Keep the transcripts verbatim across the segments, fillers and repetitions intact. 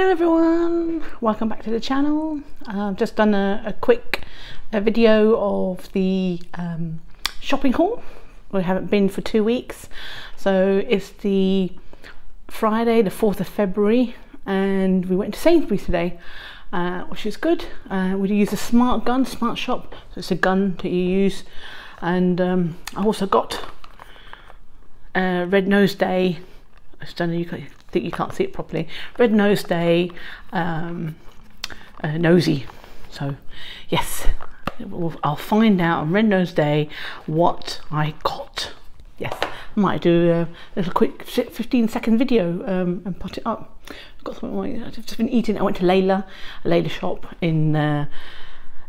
Hello everyone, welcome back to the channel. I've just done a, a quick a video of the um, shopping haul. We haven't been for two weeks, so it's the Friday the fourth of February and we went to Sainsbury's today, uh, which is good. Uh, we use a smart gun, smart shop, so it's a gun that you use. And um, I also got uh, Red Nose Day. I just don't know, you got I think you can't see it properly. Red Nose Day, um, uh, nosy. So yes, I'll find out on Red Nose Day what I got. Yes, I might do a little quick fifteen second video um, and put it up. I've got something. I've just been eating. I went to Layla, a Layla shop in uh,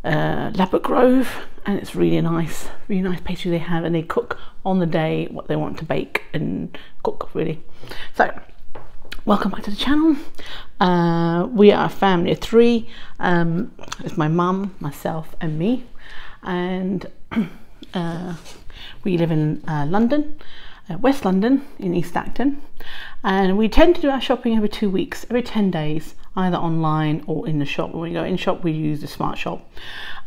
uh, Lapwood Grove, and it's really nice, really nice pastry they have, and they cook on the day what they want to bake and cook really. So. Welcome back to the channel. Uh, we are a family of three. Um, it's my mum, myself and me, and uh, we live in uh, London, uh, West London in East Acton, and we tend to do our shopping every two weeks, every ten days, either online or in the shop. When we go in shop we use the smart shop.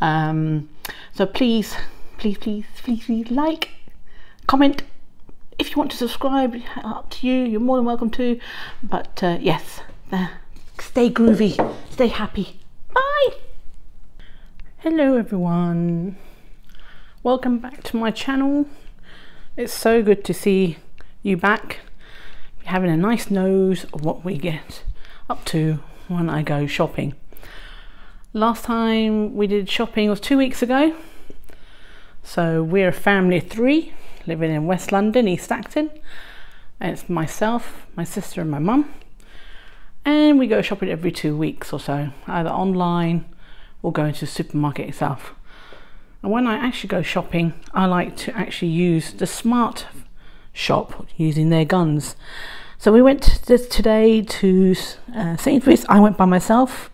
Um, so please, please, please, please, please like, comment. If you want to subscribe, up to you, you're more than welcome to, but uh, yes, uh, stay groovy, stay happy, bye! Hello everyone, welcome back to my channel. It's so good to see you back. You're having a nice nose of what we get up to when I go shopping. Last time we did shopping was two weeks ago, so we're a family of three. Living in West London, East Acton, and it's myself, my sister and my mum, and we go shopping every two weeks or so, either online or go into the supermarket itself. And when I actually go shopping, I like to actually use the smart shop using their guns. So we went today to uh, Sainsbury's. I went by myself.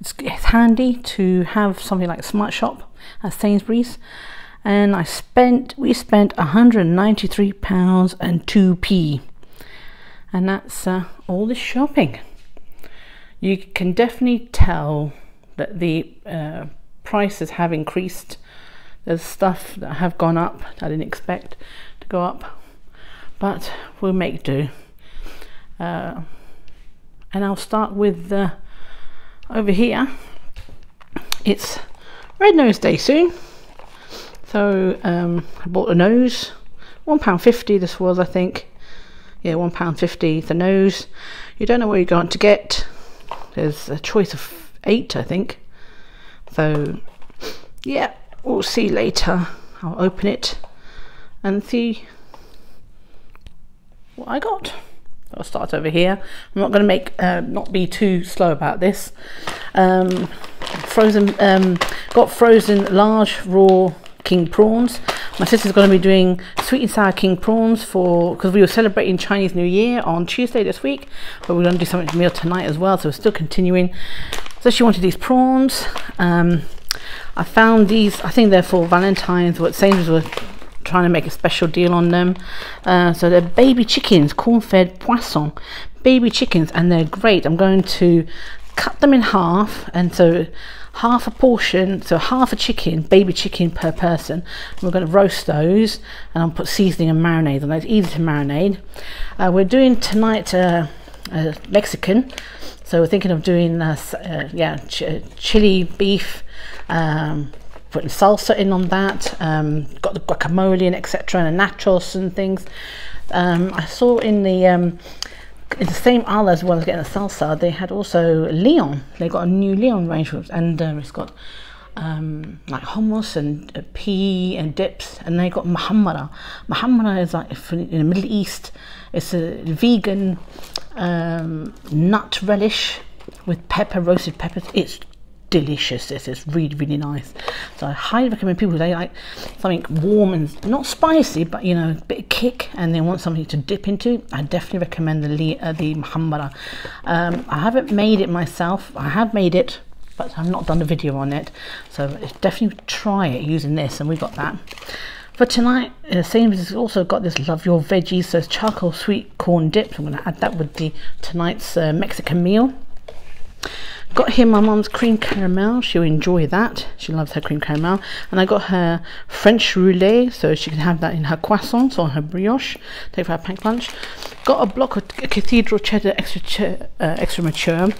It's, it's handy to have something like a smart shop at Sainsbury's. And I spent, we spent one hundred ninety-three pounds and two p, and that's uh, all the shopping. You can definitely tell that the uh, prices have increased. There's stuff that have gone up that I didn't expect to go up, but we'll make do. Uh, and I'll start with uh, over here. It's Red Nose Day soon. So um, I bought a nose, one pound fifty this was, I think. Yeah, one pound fifty the nose. You don't know what you're going to get. There's a choice of eight, I think. So yeah, we'll see later. I'll open it and see what I got. I'll start over here. I'm not going to make, uh, not be too slow about this. Um, frozen, um, got frozen large raw king prawns. My sister's going to be doing sweet and sour king prawns for, because we were celebrating Chinese New Year on Tuesday this week, but we're going to do something for meal tonight as well, so we're still continuing. So she wanted these prawns. Um, I found these, I think they're for Valentine's, what Sainsbury's were trying to make a special deal on them. Uh, so they're baby chickens, corn-fed poisson, baby chickens, and they're great. I'm going to cut them in half, and so half a portion, so half a chicken, baby chicken per person. And we're going to roast those, and I'll put seasoning and marinade on those. Easy to marinade. Uh, we're doing tonight uh, uh, Mexican, so we're thinking of doing uh, uh, yeah ch chili beef. Um, putting salsa in on that. Um, got the guacamole and et cetera and nachos and things. Um, I saw in the um, It's the same aisle as well as getting a salsa. They had also Leon. They got a new Leon range, and uh, it's got um, like hummus and uh, pea and dips. And they got Muhammara. Muhammara is like in the Middle East. It's a vegan um, nut relish with pepper, roasted peppers. It's delicious. This is really, really nice. So I highly recommend people. They like something warm and not spicy, but you know, a bit of kick, and they want something to dip into. I definitely recommend the uh, the Muhammara. Um, I haven't made it myself. I have made it, but I've not done a video on it. So definitely try it using this. And we got that for tonight. Uh, Sainsbury's has also got this Love Your Veggies. So it's charcoal sweet corn dip. I'm going to add that with the tonight's uh, Mexican meal. Got here my mum's cream caramel. She'll enjoy that. She loves her cream caramel. And I got her French roulette, so she can have that in her croissants or her brioche. Take for her packed lunch. Got a block of Cathedral Cheddar extra ch uh, extra mature.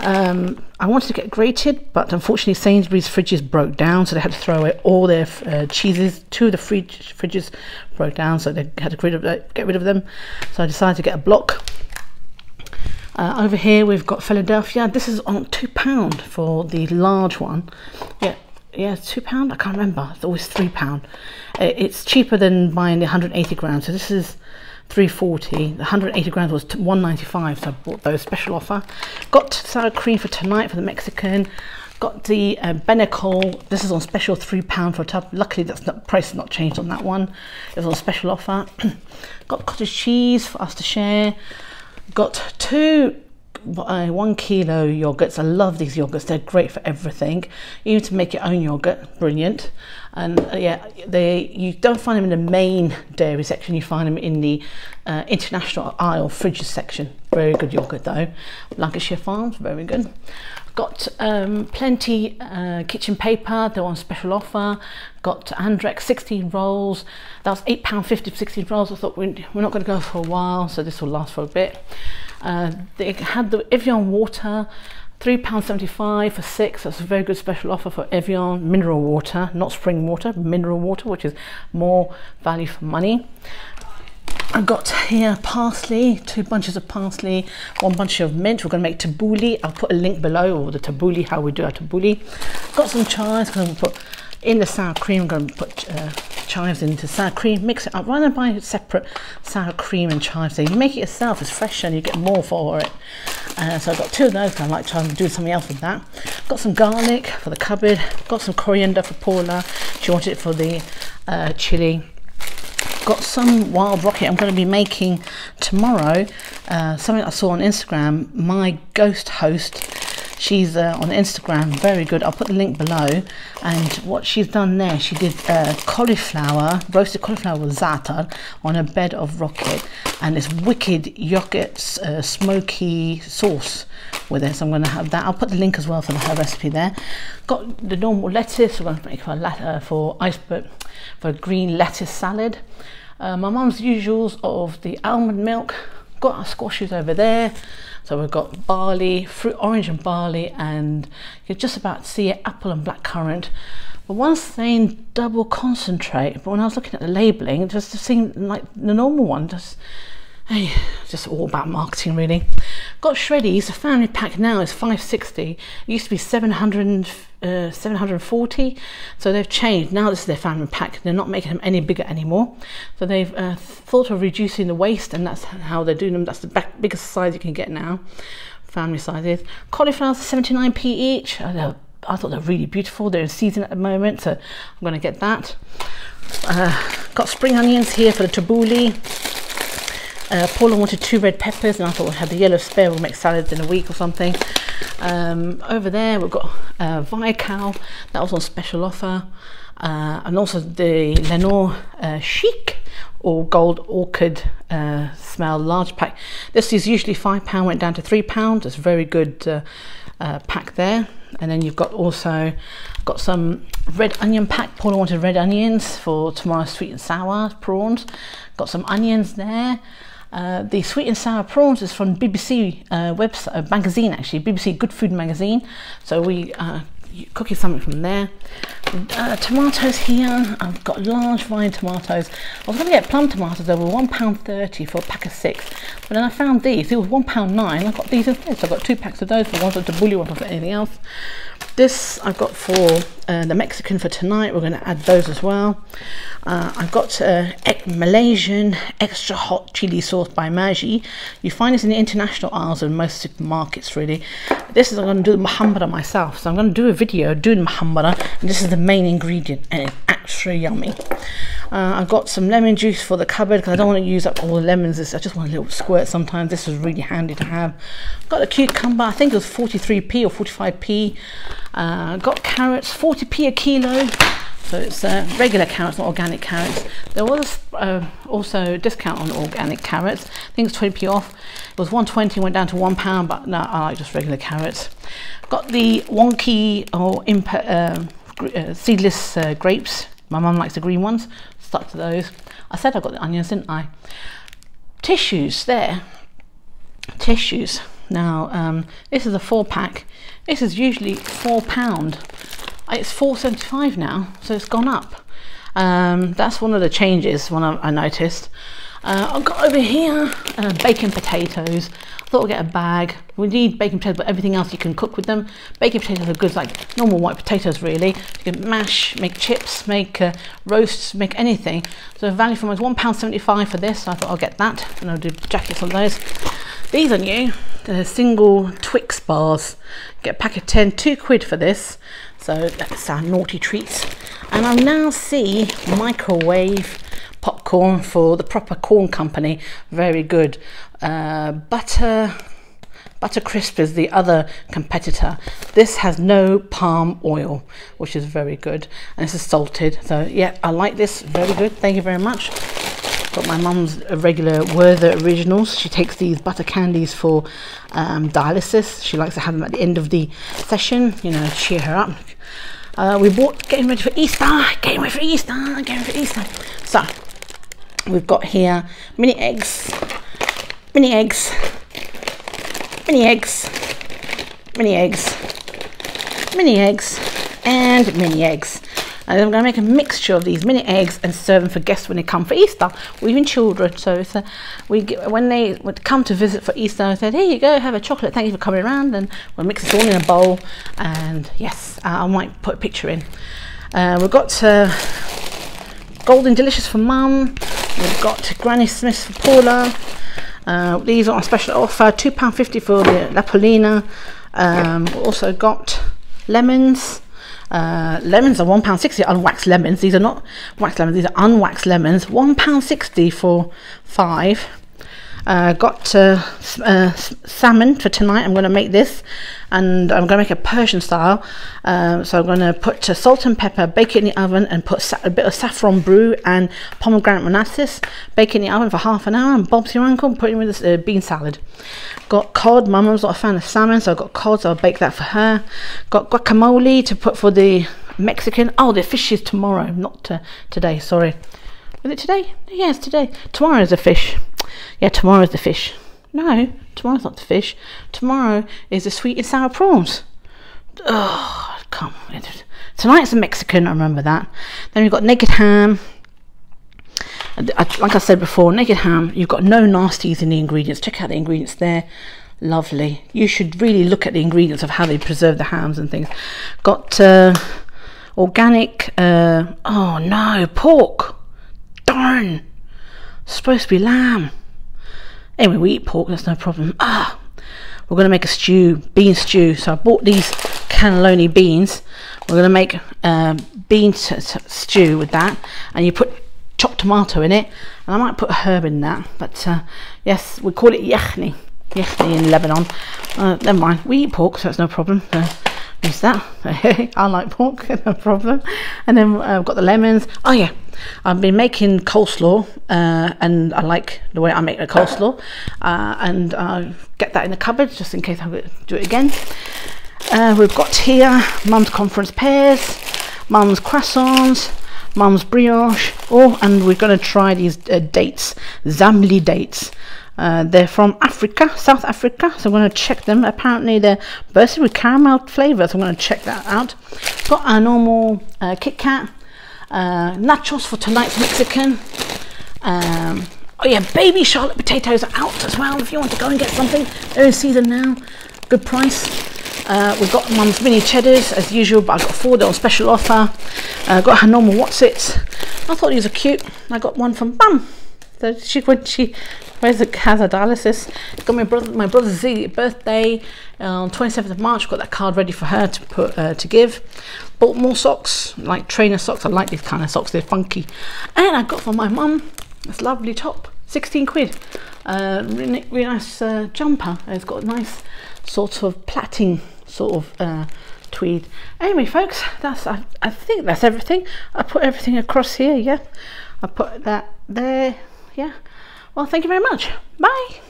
Um, I wanted to get grated, but unfortunately Sainsbury's fridges broke down, so they had to throw away all their uh, cheeses. Two of the fridge fridges broke down, so they had to get rid of, uh, get rid of them. So I decided to get a block. Uh, over here we've got Philadelphia. This is on two pound for the large one. Yeah, yeah, two pound. I can't remember. It's always three pound. Uh, it's cheaper than buying the one hundred eighty grams. So this is three forty. The one hundred eighty grams was one ninety five. So I bought those special offer. Got sour cream for tonight for the Mexican. Got the uh, Benecol. This is on special, three pound for a tub. Luckily, that's not price has not changed on that one. It was on special offer. Got cottage cheese for us to share. Got two uh, one kilo yogurts. I love these yogurts. They're great for everything. You need to make your own yogurt. Brilliant. And uh, yeah, they you don't find them in the main dairy section. You find them in the uh, international aisle fridges section. Very good yogurt though. Lancashire Farms, very good. Got um, plenty uh, kitchen paper. They're on special offer. Got Andrex sixteen rolls. That was eight pounds fifty for sixteen rolls. I thought we're not going to go for a while, so this will last for a bit. Uh, they had the Evian water, three pounds seventy-five for six. That's a very good special offer for Evian mineral water, not spring water, mineral water, which is more value for money. I've got here parsley, two bunches of parsley, one bunch of mint. We're going to make tabbouleh. I'll put a link below, or the tabbouleh, how we do our tabbouleh. Got some chives. I'm going to put in the sour cream. I'm going to put uh, chives into sour cream. Mix it up. Rather than buying separate sour cream and chives, so you make it yourself. It's fresh and you get more for it. Uh, so I've got two of those. I like to do something else with that. Got some garlic for the cupboard. Got some coriander for Paula. She wanted it for the uh, chili. Got some wild rocket. I'm going to be making tomorrow uh, something I saw on Instagram. My ghost host, she's uh, on Instagram, very good. I'll put the link below. And what she's done there, she did uh, cauliflower, roasted cauliflower with zaatar on a bed of rocket, and it's wicked yogurt uh, smoky sauce with it. So I'm going to have that. I'll put the link as well for the, her recipe there. Got the normal lettuce. We're going to make for uh, for iceberg. For a green lettuce salad. Uh, my mum's usuals of the almond milk. Got our squashes over there. So we've got barley, fruit, orange and barley, and you can just about see it, apple and blackcurrant. But one saying double concentrate, but when I was looking at the labelling, it just seemed like the normal one. Just, hey, just all about marketing really. Got shreddies. The family pack now is five sixty. It used to be seven hundred, seven forty, so they've changed. Now this is their family pack. They're not making them any bigger anymore, so they've uh, thought of reducing the waste, and that's how they're doing them. That's the back, biggest size you can get now, family sizes. Cauliflowers are seventy-nine p each. I, know, I thought they're really beautiful. They're in season at the moment, so I'm going to get that. Uh, got spring onions here for the tabbouleh. Uh, Paula wanted two red peppers, and I thought we had the yellow spare. We'll make salads in a week or something. Um, over there we've got uh, Viacal. That was on special offer, uh, and also the Lenore uh, Chic or Gold Orchid uh, smell large pack. This is usually five pound, went down to three pound. It's very good. Uh, Uh, pack there. And then you've got also got some red onion pack. Paula wanted red onions for tomorrow's sweet and sour prawns. Got some onions there. Uh, the sweet and sour prawns is from B B C uh, website uh, magazine, actually B B C Good Food magazine. So we uh, cooking something from there. Uh, tomatoes here. I've got large vine tomatoes. I was going to get plum tomatoes. They were one pound thirty for a pack of six, but then I found these. It was one pound nine. I've got these instead, so I've got two packs of those. For one for tabbouleh, one for anything else. This I've got for uh, the Mexican for tonight. We're going to add those as well. Uh, I've got uh, Malaysian extra hot chili sauce by Maggi. You find this in the international aisles and most supermarkets really. This is I'm going to do the Muhammara myself, so I'm going to do a video doing Muhammara, and this is the main ingredient, and it's extra yummy. Uh, I've got some lemon juice for the cupboard because I don't want to use up all the lemons. I just want a little squirt sometimes. This is really handy to have. Got a cucumber. I think it was forty-three p or forty-five p. Uh, got carrots, forty p a kilo. So it's uh, regular carrots, not organic carrots. There was uh, also a discount on organic carrots. I think it's twenty p off. It was one twenty, went down to one pound, but no, I like just regular carrots. Got the wonky or uh, uh, seedless uh, grapes. My mum likes the green ones. Stuck to those. I said I got the onions, didn't I? Tissues there. Tissues. Now um, this is a four pack. This is usually four pound. It's four seventy-five now, so it's gone up. Um, that's one of the changes when I, I noticed. Uh, I've got over here uh, bacon potatoes. I thought I'd get a bag. We need bacon potatoes, but everything else you can cook with them. Bacon potatoes are good, like normal white potatoes, really. You can mash, make chips, make uh, roasts, make anything. So the value for them is one pound seventy-five for this. So I thought I'll get that, and I'll do jackets on those. These are new. They're single Twix bars. Get a pack of ten, two quid for this. So that's our naughty treats. And I now see microwave popcorn for the Proper Corn Company, very good. Uh, butter, butter crisp is the other competitor. This has no palm oil, which is very good, and this is salted. So yeah, I like this, very good, thank you very much. Got my mum's regular Werther's originals. She takes these butter candies for um, dialysis. She likes to have them at the end of the session, you know, cheer her up. Uh, we bought, getting ready for Easter, getting ready for Easter, getting ready for Easter. So we've got here mini eggs, mini eggs, mini eggs, mini eggs, mini eggs, and mini eggs. And I'm going to make a mixture of these mini eggs and serve them for guests when they come for Easter, or even children. So it's a, we get, when they would come to visit for Easter, I said, here you go, have a chocolate, thank you for coming around. And we'll mix it all in a bowl. And yes, uh, I might put a picture in. Uh, we've got uh, Golden Delicious for Mum. We've got Granny Smith's for Paula. Uh, these are on special offer, two pound fifty for the Napolina. Um, we've also got lemons. Uh, lemons are one pound sixty, unwaxed lemons. These are not waxed lemons, these are unwaxed lemons. One pound sixty for five. Uh, got uh, uh, salmon for tonight. I'm going to make this, and I'm going to make a Persian style. Uh, so I'm going to put uh, salt and pepper, bake it in the oven, and put sa a bit of saffron brew and pomegranate molasses. Bake it in the oven for half an hour, and Bob's your uncle. Put it with this uh, bean salad. Got cod. My mum's not a fan of salmon, so I got cod, so I'll bake that for her. Got guacamole to put for the Mexican. Oh, the fish is tomorrow, not uh, today. Sorry. Was it today? Yes, today. Tomorrow is a fish. Yeah, tomorrow's the fish. No, tomorrow's not the fish. Tomorrow is the sweet and sour prawns. Oh, come on. Tonight's the Mexican, I remember that. Then we've got naked ham. Like I said before, naked ham, you've got no nasties in the ingredients. Check out the ingredients there. Lovely. You should really look at the ingredients of how they preserve the hams and things. Got uh, organic, uh, oh no, pork. Darn. Supposed to be lamb. Anyway, we eat pork, that's no problem. Ah, we're going to make a stew, bean stew. So I bought these cannelloni beans. We're going to make um, bean stew with that, and you put chopped tomato in it, and I might put a herb in that, but uh, yes, we call it yachni, yachni in Lebanon. Uh, never mind, we eat pork, so it's no problem. Uh, Use that. I like pork, no problem. And then I've uh, got the lemons. Oh yeah, I've been making coleslaw, uh, and I like the way I make the coleslaw, uh, and I'll get that in the cupboard just in case I do it again. Uh, we've got here Mum's conference pears, Mum's croissants, Mum's brioche. Oh, and we're going to try these uh, dates, zamli dates. Uh, they're from Africa, South Africa, so I'm going to check them. Apparently they're bursted with caramel flavour, so I'm going to check that out. Got our normal uh, Kit Kat, uh, nachos for tonight's Mexican. Um, oh yeah, baby Charlotte potatoes are out as well, if you want to go and get something. They're in season now, good price. Uh, we've got Mum's mini cheddars as usual, but I got four, they're on special offer. Uh, got her normal Wotsits. I thought these were cute. I got one from Mum. So she when she where's the has a dialysis. Got my brother my brother's birthday on um, twenty-seventh of March. Got that card ready for her to put uh, to give. Bought more socks, like trainer socks. I like these kind of socks, they're funky. And I got for my mum this lovely top, sixteen quid. Uh, really, really nice uh, jumper. It's got a nice sort of plaiting sort of uh, tweed. Anyway folks, that's I, I think that's everything. I put everything across here. Yeah, I put that there. Yeah, well, thank you very much. Bye.